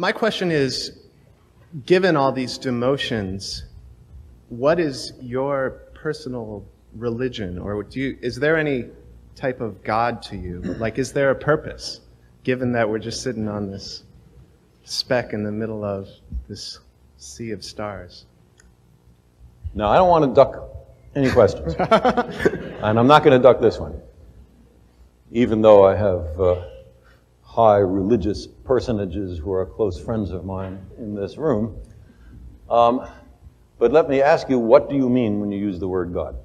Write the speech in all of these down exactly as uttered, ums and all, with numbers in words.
My question is, given all these demotions, what is your personal religion? Or do you, is there any type of God to you? Like, is there a purpose, given that we're just sitting on this speck in the middle of this sea of stars? No, I don't want to duck any questions. And I'm not going to duck this one, even though I have uh, high religious personages who are close friends of mine in this room. Um, but let me ask you, what do you mean when you use the word God?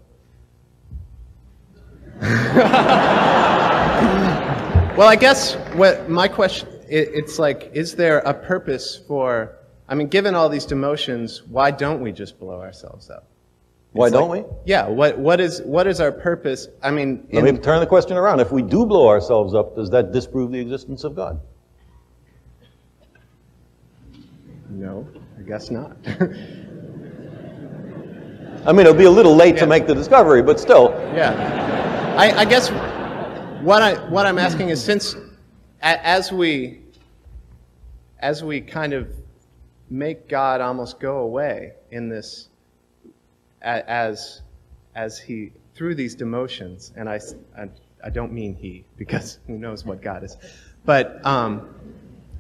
Well, I guess what my question, it, it's like, is there a purpose for, I mean, given all these demotions, why don't we just blow ourselves up? It's why don't like, we? Yeah, what, what, is, what is our purpose? I mean... Let in, me turn the question around. If we do blow ourselves up, does that disprove the existence of God? No, I guess not. I mean, it'll be a little late yeah. to make the discovery, but still. Yeah. I, I guess what, I, what I'm asking is, since a, as we, as we kind of make God almost go away in this... as as he through these demotions, and I, I I don't mean he, because who knows what God is, but um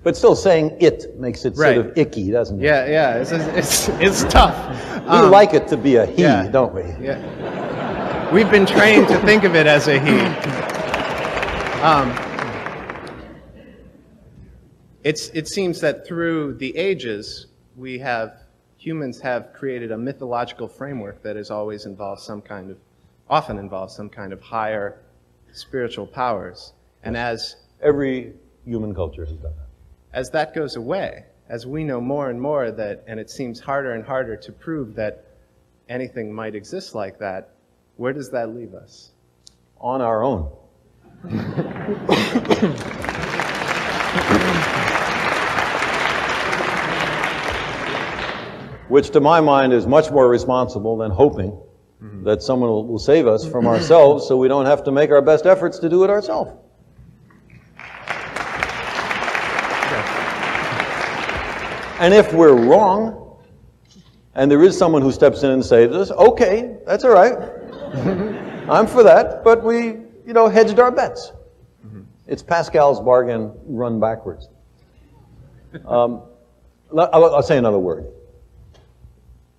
but still saying it makes it right. sort of icky, doesn't it? Yeah, yeah, it's it's it's tough. We um, like it to be a he, yeah, don't we? Yeah, we've been trained to think of it as a he. Um, it's it seems that through the ages we have. Humans have created a mythological framework that has always involved some kind of, often involves some kind of higher spiritual powers. And as... Every human culture has done that. As that goes away, as we know more and more that, and it seems harder and harder to prove that anything might exist like that, where does that leave us? On our own. Which to my mind is much more responsible than hoping mm-hmm. that someone will, will save us from ourselves so we don't have to make our best efforts to do it ourselves. Okay. And if we're wrong, and there is someone who steps in and saves us, okay, that's all right. I'm for that, but we, you know, hedged our bets. Mm-hmm. It's Pascal's bargain run backwards. Um, I'll, I'll say another word.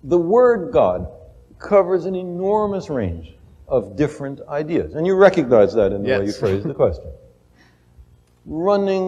The word God covers an enormous range of different ideas. And you recognize that in the yes. way you phrased the question. Running